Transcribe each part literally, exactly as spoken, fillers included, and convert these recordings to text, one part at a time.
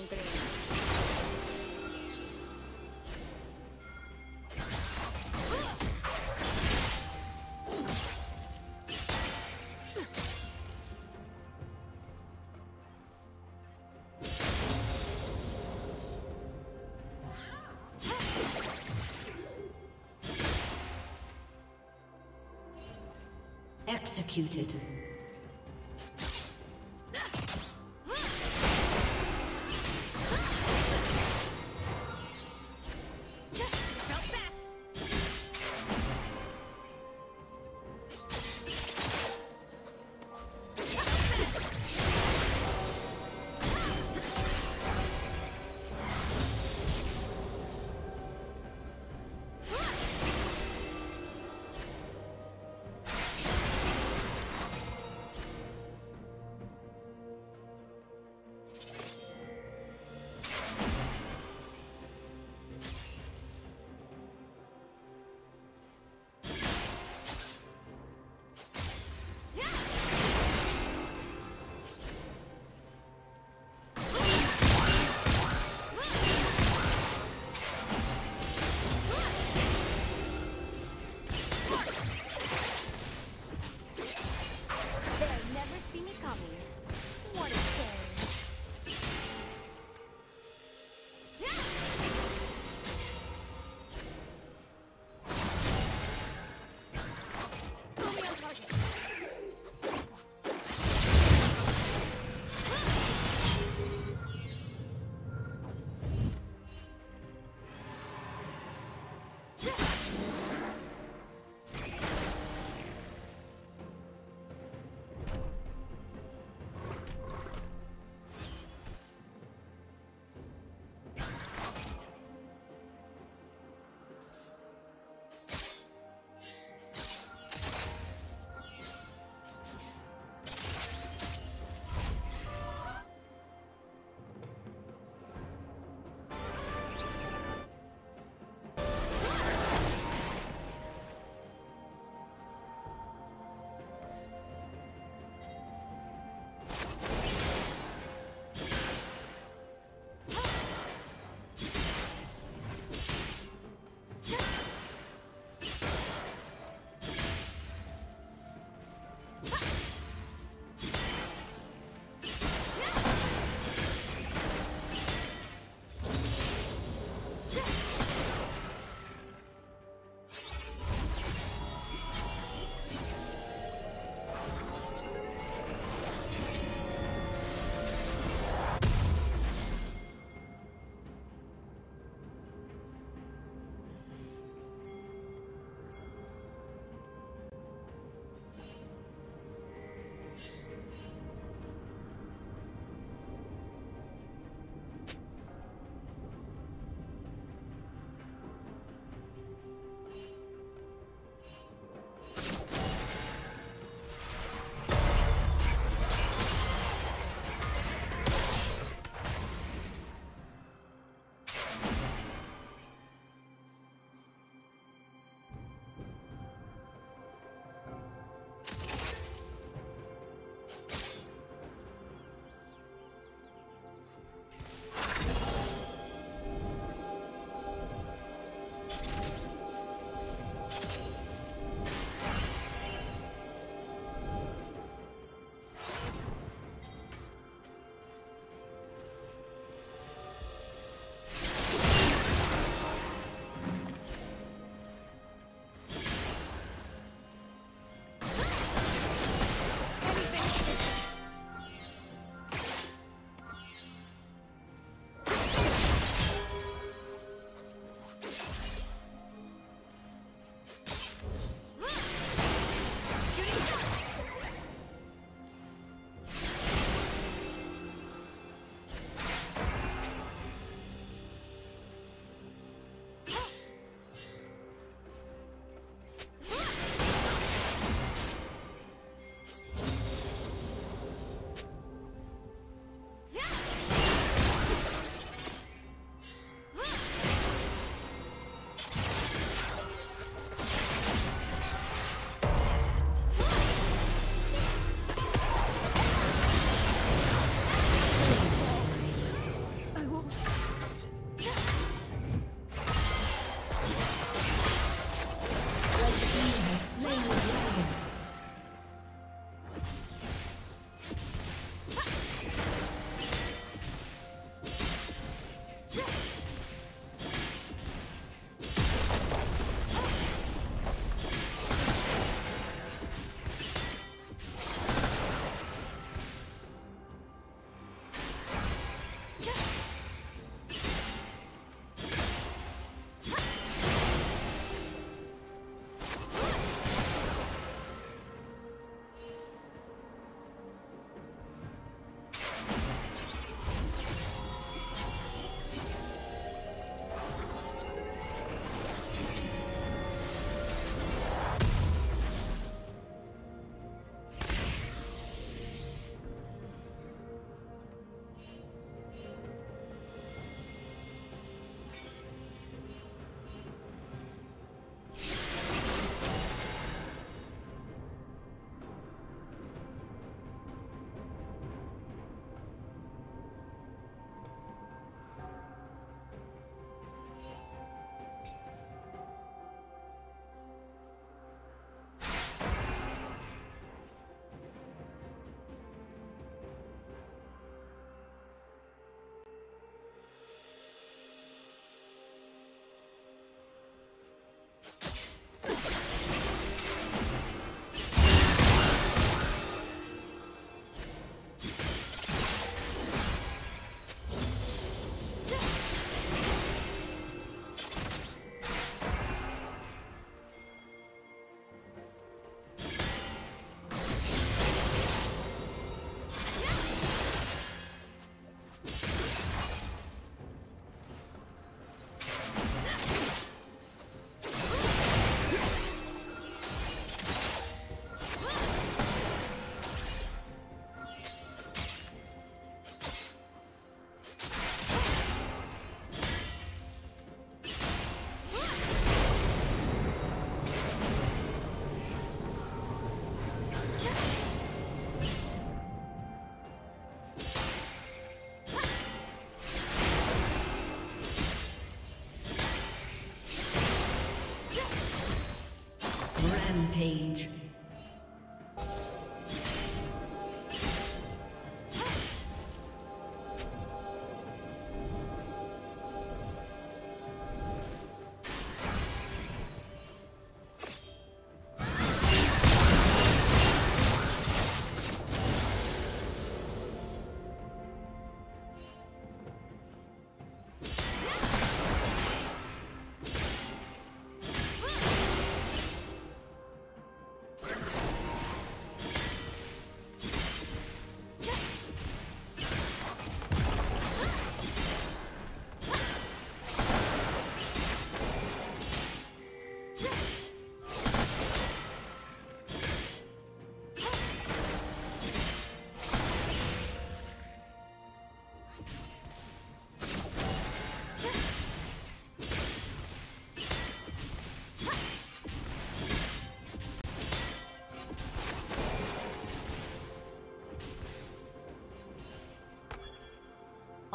in green. Executed.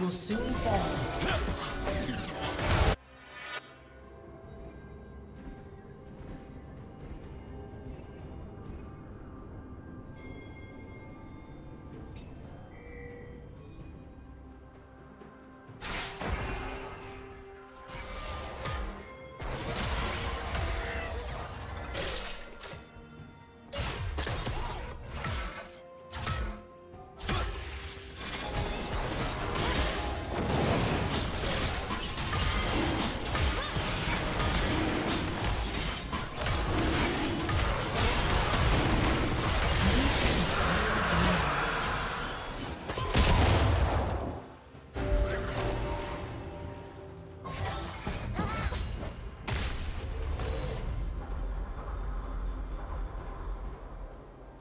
Will soon fall.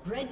Red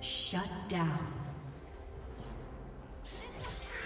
Shut down. Look!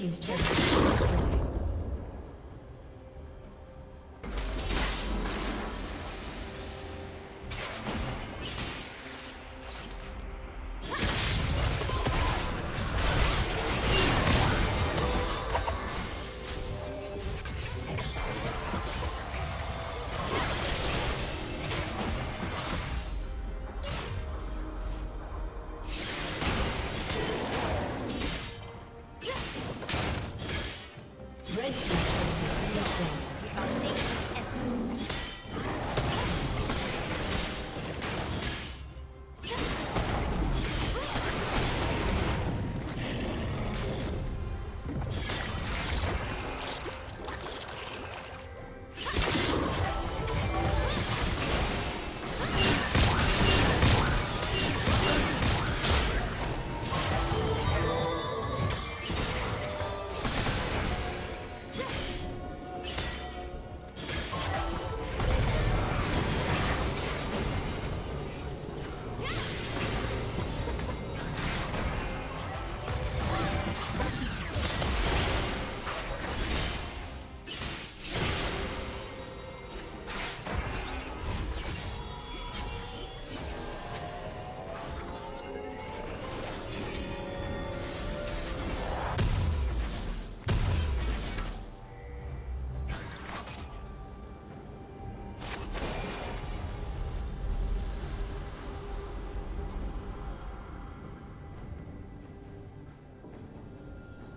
team's turret has been destroyed.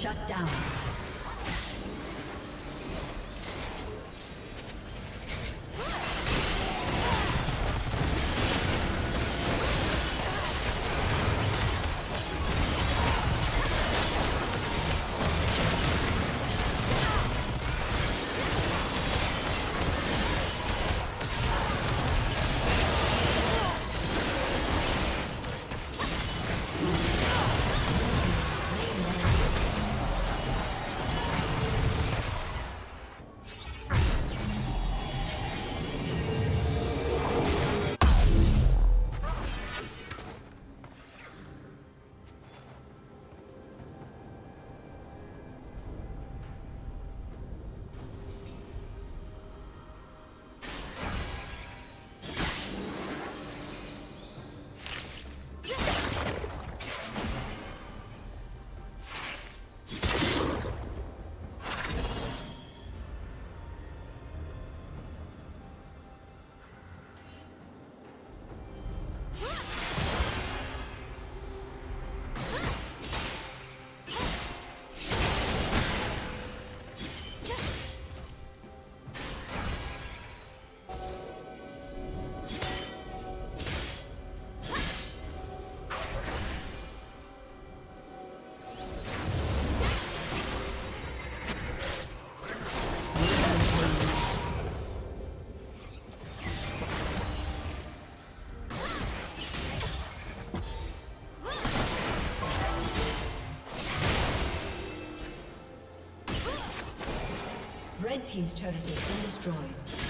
Shut down. Red team's turret has been destroyed.